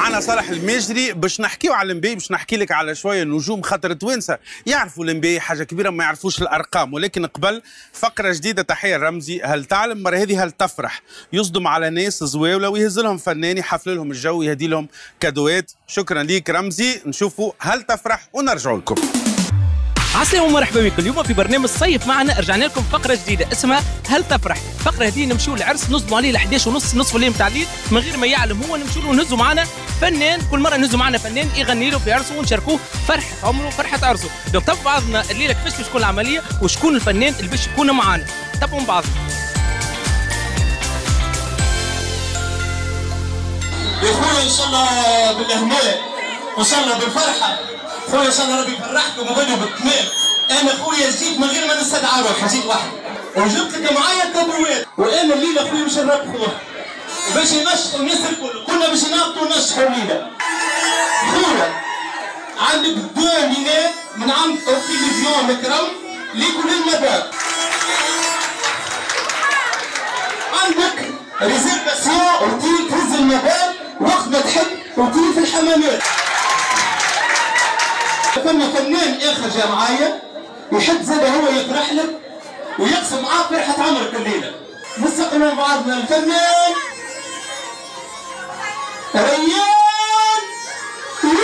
معنا صالح المجري باش نحكيو على الإمباي، باش نحكي لك على شويه نجوم خاطر توانسه يعرفوا الإمباي حاجه كبيره ما يعرفوش الارقام. ولكن قبل فقره جديده، تحيه رمزي. هل تعلم مرة هذه هل تفرح؟ يصدم على ناس زواوله ويهز لهم فنان يحفل لهم الجو يهدي لهم كادوات. شكرا ليك رمزي. نشوفوا هل تفرح ونرجعوا لكم. عسلامة ومرحبا بكم. اليوم في برنامج صيف معنا رجعنا لكم فقرة جديدة اسمها هل تفرح. فقرة هذه نمشيو للعرس نصدموا عليه ل 11:30 نصف الليل نتاع الليل من غير ما يعلم هو، نمشيو له نهزوا معنا فنان، كل مرة نهزوا معنا فنان يغني له في عرسه ونشاركوه فرحة عمره فرحة عرسه. دونك تبعوا بعضنا الليلة كيفاش باش تكون العملية وشكون الفنان اللي باش يكون معنا. تبعوا بعضنا. يا خويا ان شاء الله بالهناء وان شاء الله بالفرحة. خويا ان شاء الله ربي يفرحكم وبنوا بالكمال. انا خويا جيت من غير ما نستدعى روحي، جيت وحدي وجبت لك معايا الكبروات، وانا الليله خويا باش نربحوها باش ينشطوا الناس الكل، كنا باش نهبطوا ونشطوا الليله. خويا عندك دو ميناء من عند التلفزيون الكرم ليك وللمدار، عندك ريزيرفاسيون وتجي تهز المدار وقت ما تحب وتجي في الحمامات. فما فنان اخر جا معايا يحب زاد هو يفرح لك ويقسم معاك فرحه عمرك الليله. نستقبلوا بعضنا الفنان ريان يوسف.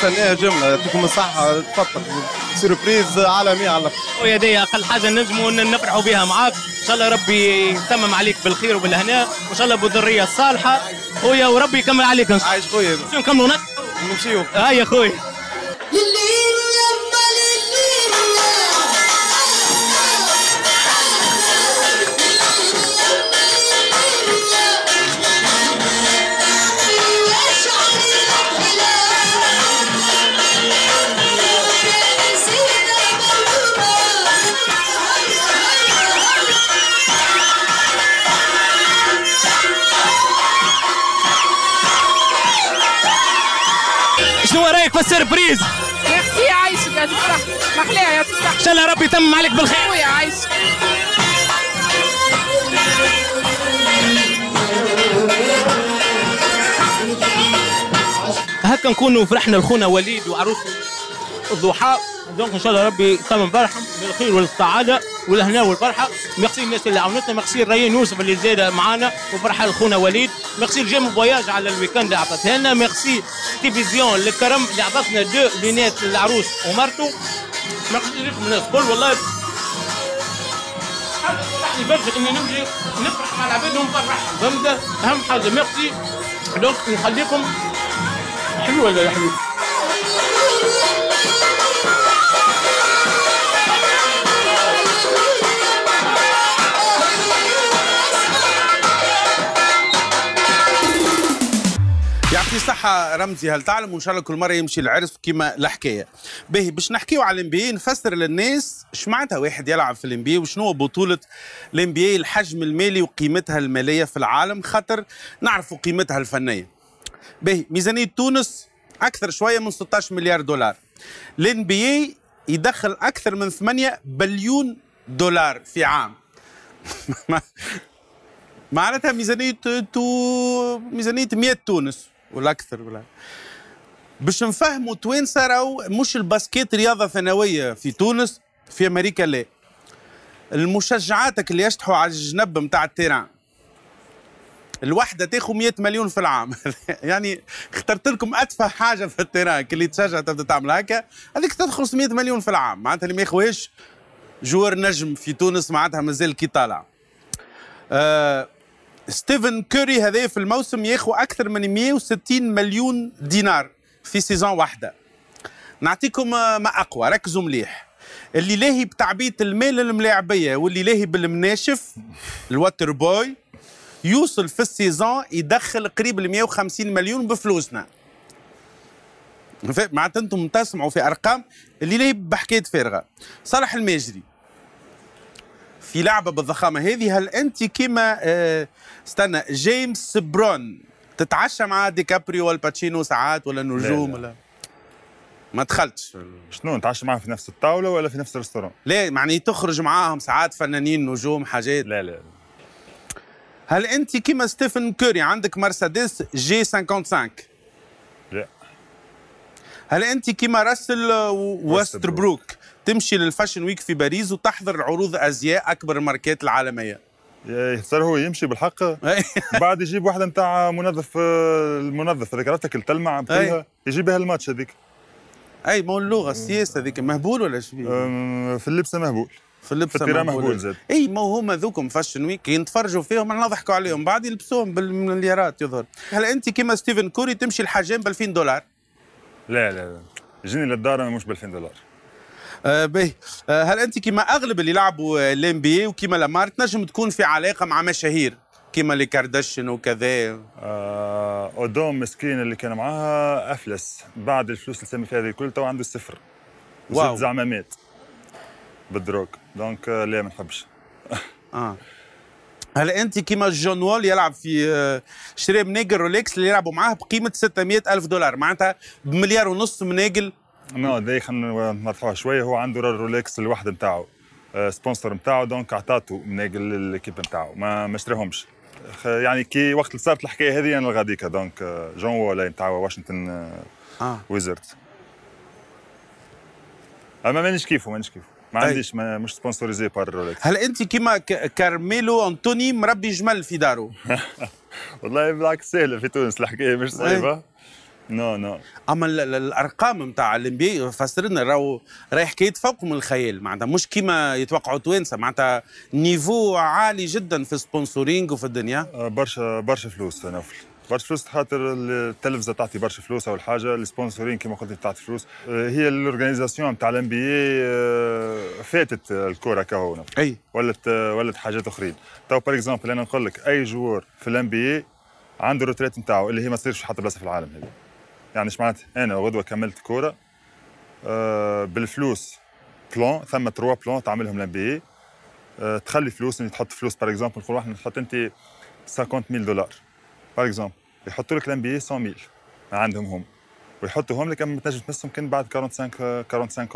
استناها جمله يعطيكم الصحه. تفضل سيربريز عالميه على الاخر. خويا هذه اقل حاجه نجموا نفرحوا بها معاك، ان شاء الله ربي يتمم عليك بالخير وبالهناء وان شاء الله بالذريه الصالحه خويا، وربي يكمل عليك. عايش خويا، نكملوا نمشيو. هيا خويا سيربريز. ميرسي عايشك يا تفرح، محلاها يا تفرح، ان شاء الله ربي يتمم عليك بالخير. خويا عايشك. هكا نكونوا فرحنا لخونا وليد وعروس الضحى، دونك ان شاء الله ربي يتمم فرحهم بالخير والسعاده والهنا والفرحه. ميرسي الناس اللي عاونتنا، ميرسي الريان يوسف اللي زاد معانا وفرحه لخونا وليد، ميرسي الجيم فواياج على الويكند اللي عطتها لنا، ميرسي التلفزيون الكرم اللي عطتنا دو لينات للعروس ومرته. ميرسي لكم الناس الكل والله فرحني برشا اني نمشي نفرح مع العباد ونفرحهم، فهمت اهم حاجه. ميرسي دونك نخليكم حلوه ولا يا حبيبي. يعطي صحة رمزي. هل تعلم؟ وان شاء الله كل مرة يمشي العرس كيما الحكاية. باهي باش نحكيو على الإمباي، نفسر للناس شمعناتها واحد يلعب في الإمباي وشنو بطولة الإمباي، الحجم المالي وقيمتها المالية في العالم خاطر نعرفوا قيمتها الفنية. باهي ميزانية تونس أكثر شوية من 16 مليار دولار. الإمباي يدخل أكثر من 8 بليون دولار في عام. معناتها ميزانية 100 تونس ولا أكثر ولا باش نفهموا توانسة راهو مش الباسكيت رياضة ثانوية في تونس، في أمريكا لا. المشجعاتك اللي يشطحوا على الجنب نتاع التيران الوحدة تاخذ 100 مليون في العام يعني اخترت لكم أتفه حاجة في التيران اللي تشجع تبدا تعمل هكا، هذيك تدخل 100 مليون في العام، معناتها اللي ما ياخذوهاش جوار نجم في تونس معناتها مازال كي طالع. ستيفن كيري هذا في الموسم ياخذ أكثر من 160 مليون دينار في سيزون واحدة. نعطيكم ما أقوى، ركزوا مليح. اللي لاهي بتعبيط المال الملاعبية واللي لاهي بالمناشف الواتر بوي يوصل في السيزون يدخل قريب ل 150 مليون بفلوسنا. معناتها انتم تسمعوا في ارقام اللي لاهي بحكايه فارغه. صالح المجري في لعبه بالضخامه هذه، هل انت كيما استنى جيمس براون تتعشى مع ديكابريو ولا باتشينو ساعات ولا نجوم ولا ما دخلتش؟ شنو نتعشى معاهم في نفس الطاوله ولا في نفس الريستورون؟ لا معني تخرج معاهم ساعات فنانين نجوم حاجات؟ لا لا. هل انت كيما ستيفن كيري عندك مرسيدس جي 55؟ لا. هل انت كيما راسل ويستبروك تمشي للفاشن ويك في باريس وتحضر عروض ازياء اكبر الماركات العالميه؟ صار هو يمشي بالحق بعد يجيب واحده نتاع المنظف هذيك عرفتك اللي تلمع بها يجيبها الماتش هذيك. اي ما هو اللغه السياسه هذيك مهبول ولا شبيه؟ في اللبسه مهبول، في اللبسه مهبول زاد. اي ما هما ذوكم فاشن ويك ينتفرجوا فيهم احنا نضحكوا عليهم بعد يلبسوهم بالمليارات يظهر. هل انت كيما ستيفن كيري تمشي الحاجين ب 2000 دولار؟ لا لا لا يجيني للدار مش ب 2000 دولار. باهي. هل انت كيما اغلب اللي يلعبوا لان بييه وكيما لامار تنجم تكون في علاقه مع مشاهير كيما لي كارداشيان وكذا؟ اودوم مسكين اللي كان معاها افلس بعد الفلوس اللي سامي فيها هذه كل تو عنده صفر. واو. زعما مات بالدروك دونك لا ما نحبش. هل انت كيما جون وول يلعب في شري مناقل رولكس اللي يلعبوا معاه بقيمه 600 ألف دولار، معناتها بمليار ونص مناقل؟ نو داي خلينا نرفعوها شويه. هو عنده رولكس الوحده نتاعو سبونسر نتاعو دونك عطاتو مناقل للكيب نتاعو ما شراهمش. يعني كي وقت اللي صارت الحكايه هذه انا غاديكا دونك جون وول نتاع واشنطن ويزرد. اما مانيش كيفه ما عنديش مش سبونسوريزي بار رولكس. هل انت كيما كارميلو أنثوني مربي جمل في داره؟ والله بالعكس سهله في تونس الحكايه مش صعيبه. نو نو اما الارقام نتاع الإمباي فسر لنا راهو رايح كي يتفوق من الخيال، معناتها مش كيما يتوقعوا توانسه، معناتها نيفو عالي جدا في السبونسورينغ وفي الدنيا. برشا فلوس نوفل، برشا فلوس خاطر التلفزه تعطي برشا فلوس او الحاجه، السبونسورين كما قلت تعطي فلوس. هي الاورجانيزاسيون نتاع الإمباي فاتت الكره كهو اي ولت حاجات اخرين. تو باغ اكزومبل انا نقول لك اي جوار في الإمباي عنده الروتريت نتاعو اللي هي ما تصيرش حتى بلاصه في العالم هذا. يعني اش معناتها؟ انا غدوه كملت كوره بالفلوس بلون، ثم 3 بلون تعملهم الإمباي تخلي فلوس اني تحط فلوس باغ اكزومبل نقولوا احنا تحط انت 50 000 دولار باغ اكزومبل، يحطوا لك الإمباي 100 000 عندهم هم ويحطوهم لك اما تنجم تمسهم كان بعد 45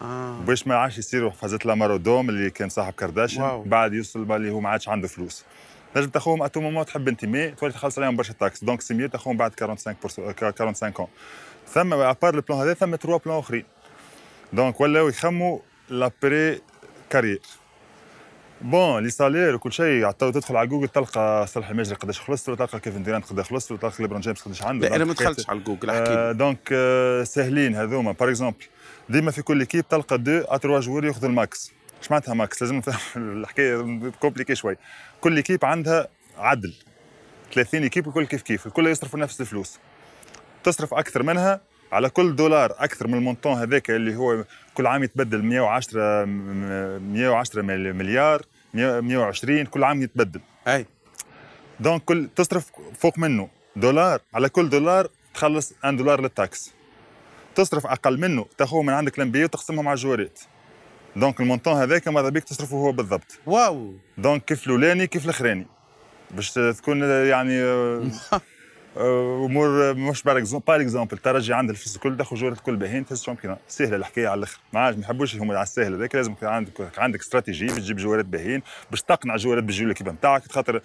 عام. باش ما عادش يصيروا فازت لامارو دوم اللي كان صاحب كارداشيان بعد يوصل باللي هو ما عادش عنده فلوس. تنجم تاخذهم اتو مومون تحب انت مي تولي تخلص عليهم برشا تاكس دونك سي ميو تاخذهم بعد 45 عام. ثم ابار البلان هذا ثم 3 بلان اخرين دونك ولاو يخموا لابري كارير. بون لي سالير وكل شيء تدخل على جوجل تلقى صالح المجري قداش خلص، تلقى كيفن ديرانت قداش خلص، تلقى ليبرون جيمس قداش عنده. انا ما دخلتش على جوجل احكي دونك ساهلين هذوما. باغ اكزومبل ديما في كل كيب تلقى 2 أو 3 جوار ياخذوا الماكس. اش معناتها ماكس؟ لازم نفهم الحكايه كومبليكي شوي. كل كيب عندها عدل 30 كيب وكل كيف الكل يصرفوا نفس الفلوس، تصرف اكثر منها على كل دولار اكثر من المونطون هذاك اللي هو كل عام يتبدل 110 مليار 120 كل عام يتبدل. اي دونك كل تصرف فوق منه دولار، على كل دولار تخلص 1 دولار للتاكس. تصرف اقل منه تاخذه من عندك الإمباي وتقسمهم على الجوارات دونك المونطون هذاك ماذا بيك تصرفه هو بالضبط. واو دونك كيف الاولاني كيف الاخراني باش تكون يعني امور مش باغ اكزومبل ترجي عند الفلوس الكل دخل جوره الكل باهين تحسهم كي سهله الحكايه على الاخر، ما بيحبوش هم على السهل هذاك، لازم عندك استراتيجي باش تجيب جوارات باهين باش تقنع جوارات بالجوله كيما نتاعك، خاطر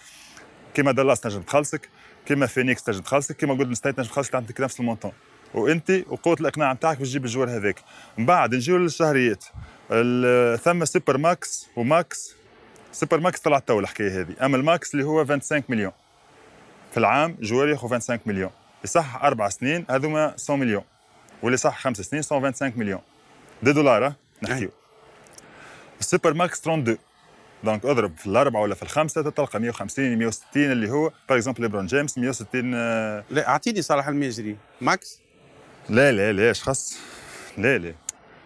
كيما دلاس تنجم تخلصك، كيما فينيكس تنجم تخلصك، كيما جولدن ستيت تنجم تخلصك، عندك نفس المونطون وانت وقوه الاقناع نتاعك باش تجيب الجوار هذاك. من بعد نجيو للشهريات، ثم سوبر ماكس وماكس. سوبر ماكس طلعت تو الحكايه هذه، اما الماكس اللي هو 25 مليون في العام، جوار ياخذ 25 مليون، يصح 4 سنين هذوما 100 مليون، واللي صح 5 سنين 125 مليون دي دولار نحكيو. السوبر ماكس 32، دونك اضرب في الاربعه ولا في الخمسه تتلقى 150 160 اللي هو باغ اكزومبل ليبرون جيمس 160. لا اعطيني صالح المجري ماكس. لا لا لا خاص، لا لا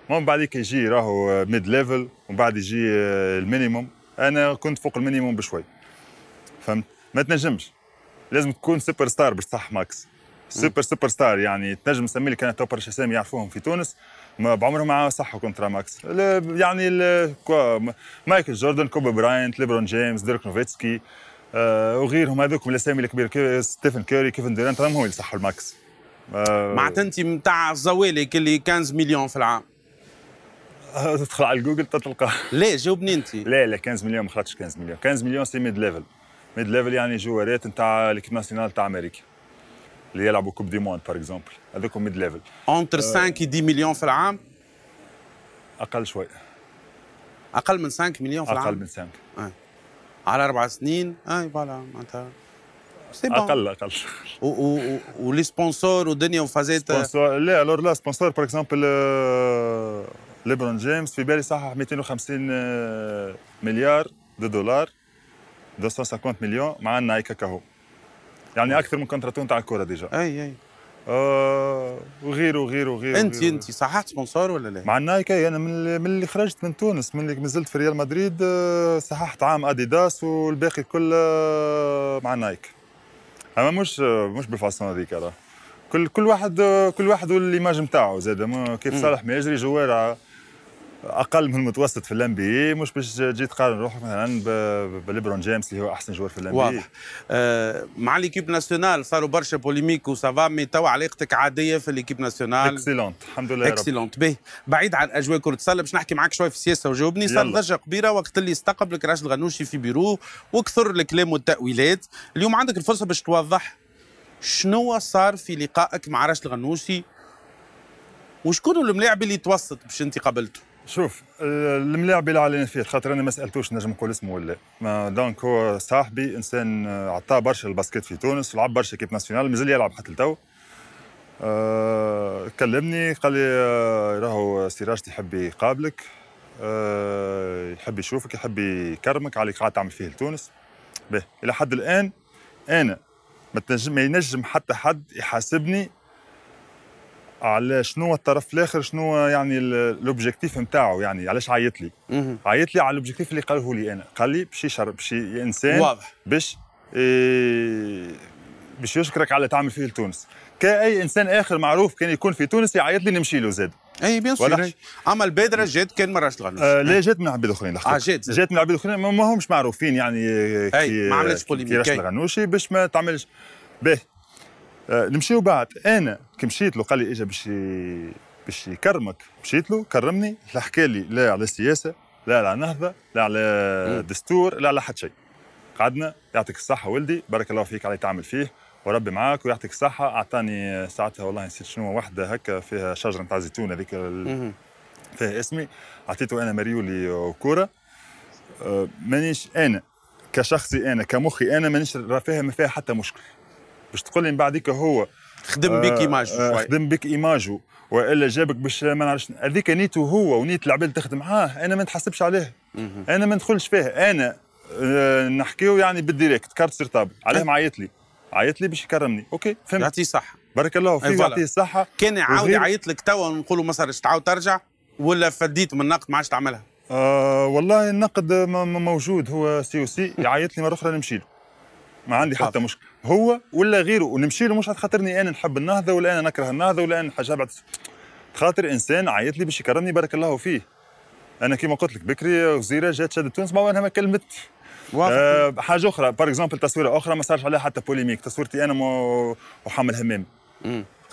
من بعديك يجي راهو ميد ليفل، ومن بعد يجي المينيموم، انا كنت فوق المينيموم بشوي فهمت. ما تنجمش، لازم تكون سوبر ستار باش تصح ماكس، سوبر ستار يعني تنجم تسمي لي كان تو برشا اسامي يعرفوهم في تونس ما بعمرهم ما صحوا كونترا ماكس، يعني مايكل جوردن، كوبي براين، ليبرون جيمس، ديرك نوفيتسكي وغيرهم هذوك من الاسامي الكبيره، ستيفن كيري، كيفن ديرانت، هم اللي صحوا الماكس. معناتها انت نتاع الزوالك اللي 15 مليون في العام تدخل على جوجل تتلقى. لا جاوبني انت. لا لا 15 مليون ما خلطتش 15 مليون، 15 مليون سي ميد ليفل. ميد ليفل يعني جوارات نتاع ليكيب ناسيونال تاع امريكا اللي يلعبوا كوب دي موند باغ اكزومبل، هذوك ميد ليفل. اونتر 5 و 10 مليون في العام؟ اقل شوي. اقل من 5 مليون في العام؟ اقل من 5. على 4 سنين، اي فوالا معناتها اقل اقل. ولي سبونسور والدنيا وفازات سبونسور. لا الور لا سبونسور باغ اكزومبل ليبرون جيمس في بالي صحح 250 مليار دو دولار، 250 مليون مع نايك كهو، يعني اكثر من كونتراتون تاع الكره ديجا. اي اي وغيره وغيره وغيره. انت صححت سبونسور ولا لا؟ مع نايك انا يعني من اللي خرجت من تونس، من اللي مازلت في ريال مدريد صححت عام اديداس والباقي كله مع نايك، اما مش بالفاسون هذيك راه كل واحد والايماج نتاعو زاد. كيف صالح المجري جوار اقل من المتوسط في الان بي اي، مش باش تجي تقارن روحك مثلا بليبرون جيمس اللي هو احسن جوار في الان بي اي. واضح. مع ليكيب ناسيونال صاروا برشا بوليميك وسافا، مي تو علاقتك عاديه في ليكيب ناسيونال؟ اكسلونت الحمد لله. اكسلونت باهي. بعيد عن اجواء كره السله باش نحكي معك شويه في السياسه وجاوبني. صار ضجه كبيره وقت اللي استقبلك راشد الغنوشي في بيروه وكثر الكلام والتاويلات، اليوم عندك الفرصه باش توضح شنو صار في لقائك مع راشد الغنوشي وشكون الملاعب اللي توسط باش انت قابلته؟ شوف الملاعب اللي علينا فيه، خاطر انا ما سالتوش نجم نقول اسمه ولا لا، دونك هو صاحبي، انسان عطاه برشا الباسكيت في تونس ولعب برشا كيب ناسيونال، مازال يلعب حتى لتو. كلمني قال لي راهو سراج يحب يقابلك، يحب يشوفك، يحب يكرمك عليك قاعد تعمل فيه لتونس. باهي الى حد الان انا ما ينجم حتى حد يحاسبني على شنو الطرف الاخر، شنو يعني الاوبجيكتيف نتاعو، يعني علاش عيط لي. عيط لي على الاوبجيكتيف اللي قاله لي انا، قال لي باش انسان واضح باش يشكرك على تعمل فيه لتونس، كاي انسان اخر معروف كان يكون في تونس يعيط لي نمشي له زاد. اي بيان سور. اما البادره جات كان من راشد الغنوشي؟ لا جات من عباد اخرين. جات من عباد اخرين ما همش معروفين، يعني اي ما عملتش بوليميك كي راشد الغنوشي باش ما تعملش. باهي نمشيو بعد. انا كي مشيت له قال لي اجا باش يكرمك، مشيت له كرمني، لا حكى لي لا على السياسه، لا على نهضه، لا على دستور، لا على حتى شيء. قعدنا يعطيك الصحه ولدي، بارك الله فيك على تعمل فيه وربي معاك ويعطيك الصحه. اعطاني ساعتها والله نسيت شنو واحده هكا فيها شجره نتاع زيتون هذيك فيها اسمي، اعطيته انا مريولي وكوره. مانيش انا كشخصي، انا كمخي انا مانيش رافيها ما فيها حتى مشكل باش تقول لي من بعديك هو خدم بك ايماجو خدم بك ايماجو والا جابك باش ما نعرفش، هذيك نيته هو ونيت العباد اللي تخدم معاه، انا ما نتحسبش عليها، انا ما ندخلش فيها، انا نحكيو يعني بالديريكت كارت سيرتابل. علاه عيط لي، عيط لي باش يكرمني، اوكي فهمت، يعطيه الصحه بارك الله فيك، يعطيه الصحه. كان يعاود يعيط لك توا ونقولوا ما صارش تعاود ترجع ولا فديت من النقد ما عادش تعملها؟ والله النقد موجود، هو سي يعيط لي مره اخرى نمشي له، ما عندي حتى مشكل هو ولا غيره ونمشي له، مش هتخاطرني انا نحب النهضه ولا انا نكره النهضه ولا انا حاجه بعد، خاطر انسان عيط لي باش يكرمني بارك الله فيه. انا كيما قلت لك بكري وزيره جات شادت تونس، ما انا ما كلمت حاجه اخرى باغ اكزومبل تصويره اخرى ما صارش عليها حتى بوليميك، تصويرتي انا وحامل همام.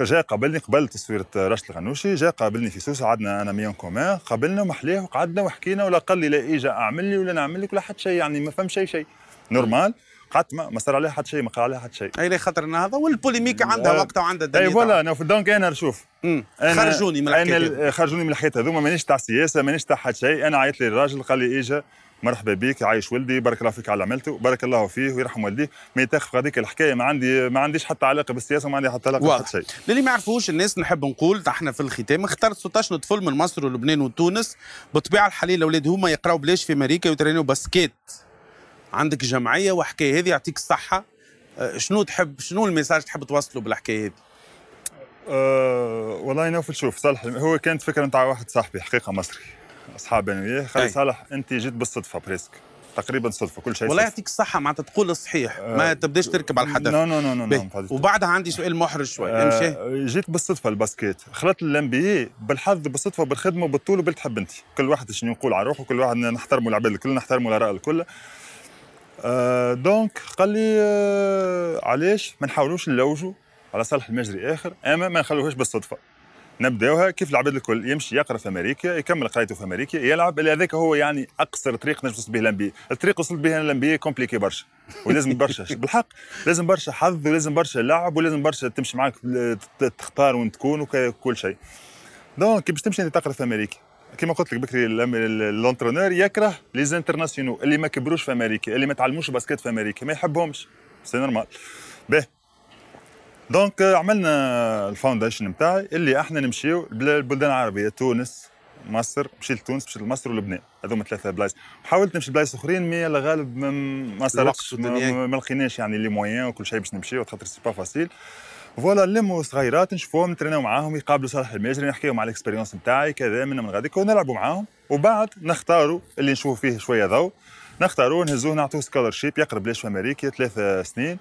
جا قابلني قبل تصويرة راشد الغنوشي، جا قابلني في سوسة، عدنا أنا ميون كومان، قابلنا ومحليه وقعدنا وحكينا، ولا قال لي لا إيجا أعمل لي ولا نعمل لك ولا حتى شيء، يعني ما فهم شيء نورمال. قعدت ما صار عليها حتى شيء، ما قال عليها حتى شيء. أي خاطر النهضة والبوليميك عندها وقتها وعندها دليل. أي فوالا دونك أنا نشوف خرجوني من الحكاية، خرجوني من الحكاية هذوما، مانيش تاع سياسة مانيش تاع حتى شيء. أنا عيطت لي الراجل قال لي إيجا مرحبا بك، عايش ولدي، بارك الله فيك على عملته، بارك الله فيه ويرحم والديه، ما يتخف هذيك الحكايه، ما عنديش حتى علاقه بالسياسه، ما عندي حتى علاقه بحتى شيء. للي ما يعرفوش الناس، نحب نقول احنا في الختام اخترت 16 طفل من مصر ولبنان وتونس، بالطبيعه الحاليه الاولاد هما يقراوا بلاش في امريكا ويترينوا باسكيت. عندك جمعيه وحكايه هذه، يعطيك الصحه. شنو تحب، شنو الميساج تحب توصله بالحكايه هذه؟ والله نوفل، شوف صالح هو كانت فكره نتاع واحد صاحبي حقيقه مصري، اصحاب انا وياه، خلي صالح انت جيت بالصدفه، بريسك تقريبا صدفه كل شيء. والله يعطيك الصحه، معناتها تقول الصحيح، ما تبداش تركب على الحدث. نو نو نو نو. وبعدها عندي سؤال محرج شوي. امشي. جيت بالصدفه الباسكيت، خلطت الان بييه بالحظ بالصدفه بالخدمه بالطول وباللي تحب انت، كل واحد شنو يقول على روحه، كل واحد نحترموا العباد الكل، نحترموا الاراء الكل. دونك قال لي علاش ما نحاولوش نلوجوا على صالح المجري اخر، اما ما نخلوهاش بالصدفه، نبداوها كيف العباد الكل، يمشي يقرا في امريكا، يكمل قرايته في امريكا، يلعب. هذاك هو يعني اقصر طريق نجم توصل به لان بييه. الطريق وصلت به انا لان بييه كومبليكي برشا، ولازم برشا بالحق، لازم برشا حظ، ولازم برشا لعب، ولازم برشا تمشي معاك تختار وين تكون وكل شيء. دونك كي باش تمشي انت تقرا في امريكا، كما قلت لك بكري، الانترونور يكره لي زانترناسيونو اللي ما كبروش في امريكا، اللي ما تعلموش باسكيت في امريكا، ما يحبهمش، سي نورمال. باهي دونك عملنا الفاونديشن نتاعي اللي احنا نمشيو للبلدان العربيه، تونس، مصر، مشيت لتونس، مشيت لمصر ولبنان، هذوما ثلاثه بلايص، حاولت نمشي بلايص اخرين مي الغالب ما سرقش، ما لقيناش يعني لي موان وكل شيء باش نمشيو، خاطر سي با فاسيل. فوالا نلموا صغيرات نشوفوهم، نتريناو معاهم، يقابلوا صالح المجري، نحكيهم على الاكسبيريونس نتاعي كذا من غاديك، ونلعبوا معاهم، وبعد نختاروا اللي نشوفوا فيه شويه ضوء، نختاروا نهزوه نعطوه سكولرشيب يقرا بلاش في امريكا 3 سنين،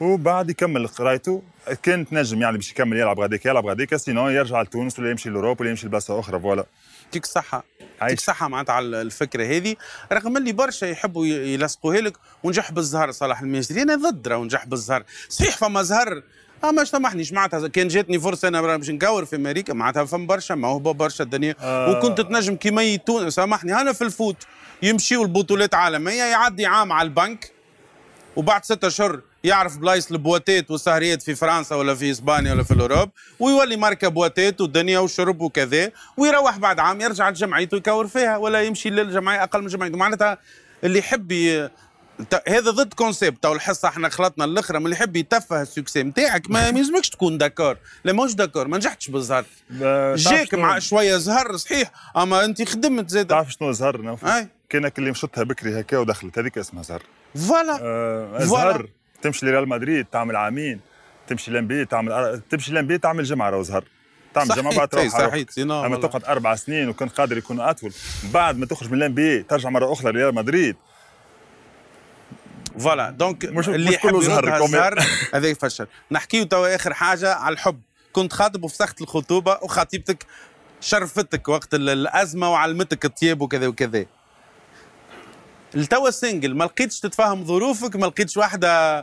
وبعد يكمل قرايته، كان تنجم يعني باش يكمل يلعب غاديك، سينو يرجع لتونس ولا يمشي لاوروب ولا يمشي لبلاصه اخرى. فوالا يعطيك الصحه، يعطيك الصحه معناتها على الفكره هذه، رغم اللي برشا يحبوا يلصقوها لك ونجح بالزهر صلاح المجري، انا ضد راه نجح بالزهر، صحيح فما زهر ما سامحنيش معناتها، كان جاتني فرصه انا باش نكور في امريكا معناتها فما برشا موهبه برشا الدنيا، وكنت تنجم كيما تونس سامحني انا في الفوت يمشيوا لبطولات عالميه، يعدي عام على البنك وبعد 6 أشهر يعرف بلايص البواتات والسهريات في فرنسا ولا في اسبانيا ولا في الاوروب، ويولي ماركه بواتات والدنيا وشرب وكذا، ويروح بعد عام يرجع لجمعيته يكور فيها، ولا يمشي للجمعيه اقل من جمعيته. معناتها اللي يحب هذا ضد كونسيبت او الحصه احنا خلطنا الاخرى، من اللي يحب يتفه السكسي نتاعك ما يلزمكش تكون داكور، لا ماهوش داكور، ما نجحتش بالزهر، جاك مع شويه زهر صحيح، اما انت خدمت زاد. تعرف شنو زهر؟ كانك اللي مشطها بكري هكا ودخلت، هذيك اسمها زهر. فوالا زهر. تمشي لريال مدريد تعمل عامين، تمشي للانبي تعمل جمعه، راهو زهر، تعمل جمعه بعد تروح صحيت، اما تقعد 4 سنين وكان قادر يكون اطول، بعد ما تخرج من الانبي ترجع مره اخرى لريال مدريد. فوالا دونك اللي كله زهر هذا يفشل. نحكيو توا اخر حاجه على الحب، كنت خاطب وفسخت الخطوبه، وخطيبتك شرفتك وقت الازمه وعلمتك الطيب وكذا وكذا، لتوا سنجل، ما لقيتش تتفهم ظروفك، ما لقيتش واحده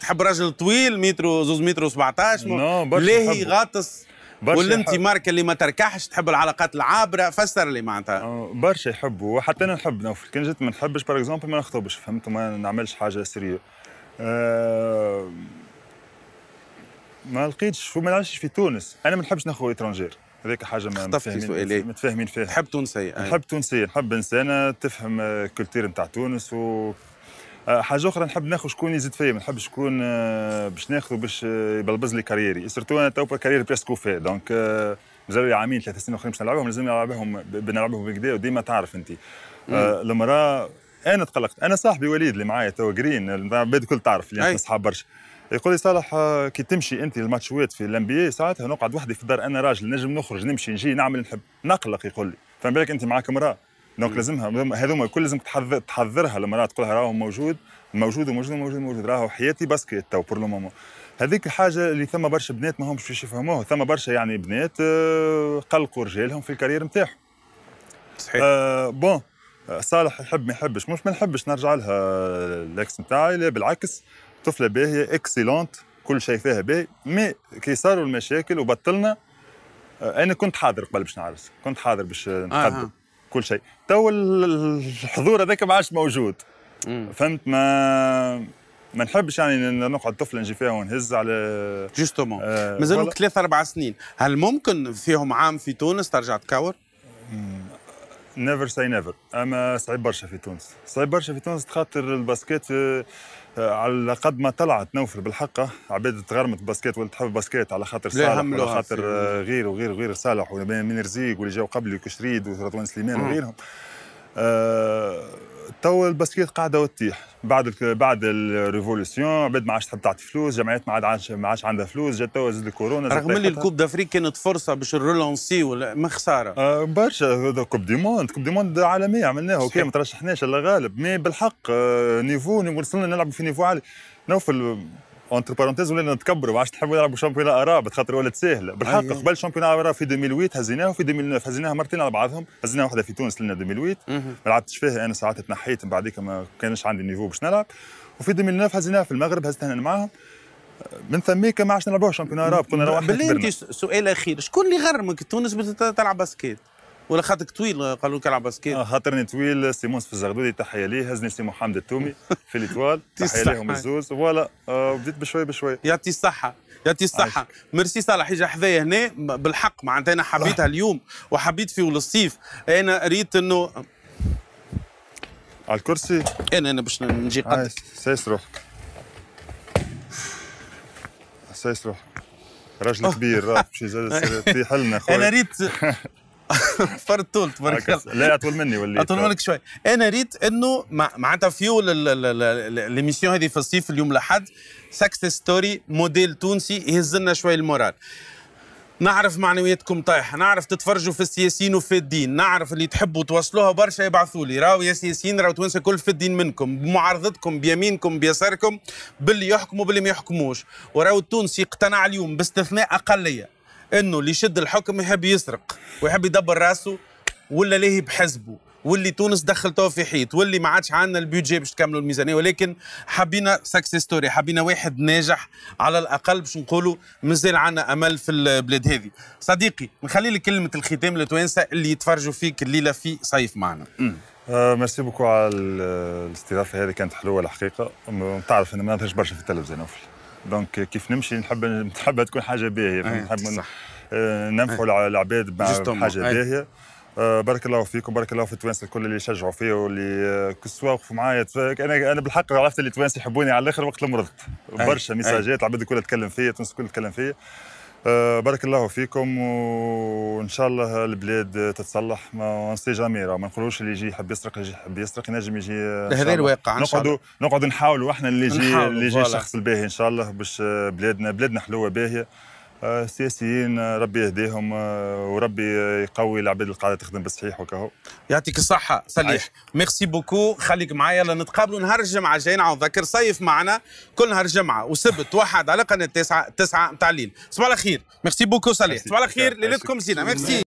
تحب راجل طويل مترو 2.17 متر، ليه غاطس، ولا انت ماركه اللي ما تركحش، تحب العلاقات العابره، فسر لي معناتها. برشا يحبوا وحتى انا نحب نوفل، كان جيت ما نحبش باغ اكزومبل ما نخطبش، فهمت، ما نعملش حاجه سيريو. ما لقيتش وما نعرفش في تونس، انا ما نحبش ناخذ اترونجير، هذيك حاجه ما متفاهمين فيها. نحب تونسيه، نحب تونسيه، نحب انسانه تفهم الكولتير نتاع تونس. و حاجه اخرى نحب ناخذ شكون يزيد فيا، ما نحبش شكون باش ناخذه باش يبلبز لي كاريري، سيرتو انا تو كاريري بيسكو في، دونك مازال عامين 3 سنين اخرين باش نلعبهم، لازم نلعبهم هكذا، وديما تعرف انت المراه. انا تقلقت، انا صاحبي وليد اللي معايا تو جرين، العباد الكل تعرف اللي اصحاب برشا، يقول لي صالح كي تمشي انت الماتشوات في الانبياء ساعتها نقعد وحدي في الدار، انا راجل نجم نخرج نمشي نجي نعمل نحب، نقلق يقول لي، فما بالك انت معاك امراه، دونك لازمها هذوما الكل لازم تحذرها المراه، تقول لها راهو موجود، راهو حياتي باسكيت تو بور لو مومون. هذيك الحاجه اللي ثم برشا بنات ما همش باش يفهموها، ثم برشا يعني بنات قلقوا رجالهم في الكارير نتاعهم. صحيح. بون صالح يحب ما يحبش، مش ما نحبش نرجع لها الاكس نتاعي، لا بالعكس طفله باهيه اكسيلونت، كل شيء فيها باهي، مي كي صاروا المشاكل وبطلنا. انا كنت حاضر قبل باش نعرس، كنت حاضر باش نقدم كل شيء، تو الحضور هذاك ما عادش موجود. فهمت؟ ما نحبش يعني نقعد طفله نجي فيها ونهز على جوستومون. مازالوا 3 4 سنين، هل ممكن فيهم عام في تونس ترجع تكور؟ نيفر ساي نيفر، اما صعيب برشا في تونس، صعيب برشا في تونس خاطر الباسكيت على قد ما طلعت نوفر بالحقه، عباد تغرمت باسكيت ولا تحب باسكيت على خاطر صالح وعلى خاطر غير وغير وغير صالح ومين رزيق واللي جاوا قبلي وكشريد وردوان سليمان وغيرهم. تو الباسكيت قاعده وتطيح بعد الريفولوسيون، عباد ما عادش تحب تعطي فلوس، جمعيات ما عادش عندها فلوس، جات تو زاد الكورونا. رغم اللي الكوب دافريك كانت فرصه باش نرولونسي ولا ما خساره. برشا كوب دي موند عالميه عملناها اوكي، ما ترشحناش الا غالب، مي بالحق نيفو وصلنا نلعبوا في نيفو عالي. نوفل اونتر بارونتيز ولينا نتكبروا، ما عادش تحبوا نلعبوا شامبيون اراب خاطر ولات ساهله بالحق. قبل شامبيون اراب في 2008 هزيناه، وفي 2009 هزيناه مرتين على بعضهم، هزيناه واحده في تونس لنا 2008 ما لعبتش فيها انا، ساعات تنحيت من بعديك ما كانش عندي نيفو باش نلعب، وفي 2009 هزيناها في المغرب، هزتها معاهم من ثميك ما عادش نلعبوها شامبيون اراب، كنا نروح باللي. انت سؤال اخير، شكون اللي غرمك تونس باش تلعب باسكيت؟ ولا خاطرك طويل قالوا لك العب باسكيت؟ خاطرني طويل، سيمونس في الزغدودي تحيه ليه، هزني سي حامد التومي في ليتوال تحيه ليهم الزوز، فوالا بديت بشوي بشوي. يعطي الصحه يعطي الصحه. ميرسي صالح يجي حذايا هنا بالحق، معناتها انا حبيتها اليوم وحبيت في ول الصيف. انا ريت انه على الكرسي، انا باش نجي قدك. سايس روحك سايس روحك، راجل كبير راه شي زاد تطيح لنا خويا. انا ريت فرد طول تبارك الله. لا اطول مني ولا اطول منك شوي. انا ريت انه معناتها فيول ليميسيون هذه في الصيف اليوم الاحد، سكسس ستوري موديل تونسي يهز لنا شوي المورال. نعرف معنوياتكم طايحه، نعرف تتفرجوا في السياسيين وفي الدين، نعرف اللي تحبوا توصلوها برشا يبعثوا لي، راهو يا سياسيين راهو تونس كل في الدين منكم، بمعارضتكم بيمينكم بيساركم، باللي يحكموا باللي ما يحكموش، وراهو التونسي اقتنع اليوم باستثناء اقليه انه اللي يشد الحكم يحب يسرق ويحب يدبر راسه ولا ليه بحزبه، واللي تونس دخلته في حيط، واللي ما عادش عندنا البيدجي باش تكملوا الميزانيه، ولكن حبينا سكسس ستوري، حبينا واحد ناجح على الاقل باش نقولوا مازال عندنا امل في البلاد هذه. صديقي نخلي لك كلمه الختام للتوانسه اللي يتفرجوا فيك الليله في صيف معنا. ميرسي بوكو على الاستضافه هذه، كانت حلوه الحقيقه. تعرف انا ما نظهرش برشا في التلفزيون، دونك كيف نمشي نحب تكون حاجه باهيه، نحب ننفعوا العباد بحاجه باهيه. بارك الله فيكم، بارك الله في التوانسه الكل اللي شجعوا فيا واللي كسوا وقفوا معايا. انا بالحق عرفت اللي التوانسه يحبوني على الاخر وقت المرض، برشا ميساجات العباد الكل تكلم فيا، التونس الكل تكلم فيا. بارك الله فيكم، وان شاء الله البلاد تتصلح. ما نسي جامي، ما نقولوش اللي يجي يحب يسرق ينجم يجي، هذا الواقع. نقعدوا نحاولوا احنا اللي يجي الشخص الباهي ان شاء الله، باش بلادنا حلوه باهيه. السياسيين ربي يهديهم وربي يقوي العباد اللي قاعده تخدم بالصحيح وكهو. يعطيك الصحه صليح، ميرسي بوكو. خليك معايا لنتقابلوا نهار الجمعه الجايين، عاود نذكر صيف معنا كل نهار جمعه وسبت واحد على قناه 9 9 نتاع الليل. صباح الخير، ميرسي بوكو صليح، صباح الخير، ليلتكم زينه، ميرسي.